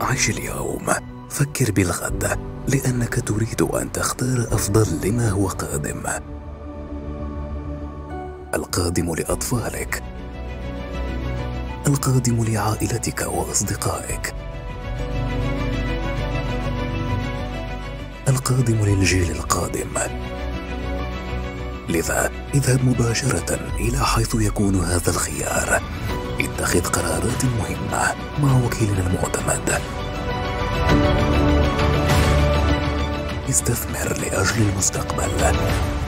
عش اليوم، فكر بالغد لأنك تريد أن تختار أفضل لما هو قادم. القادم لأطفالك، القادم لعائلتك وأصدقائك، القادم للجيل القادم. لذا اذهب مباشرة إلى حيث يكون هذا الخيار. اتخذ قرارات مهمة مع وكيلنا المعتمد. استثمر لأجل المستقبل.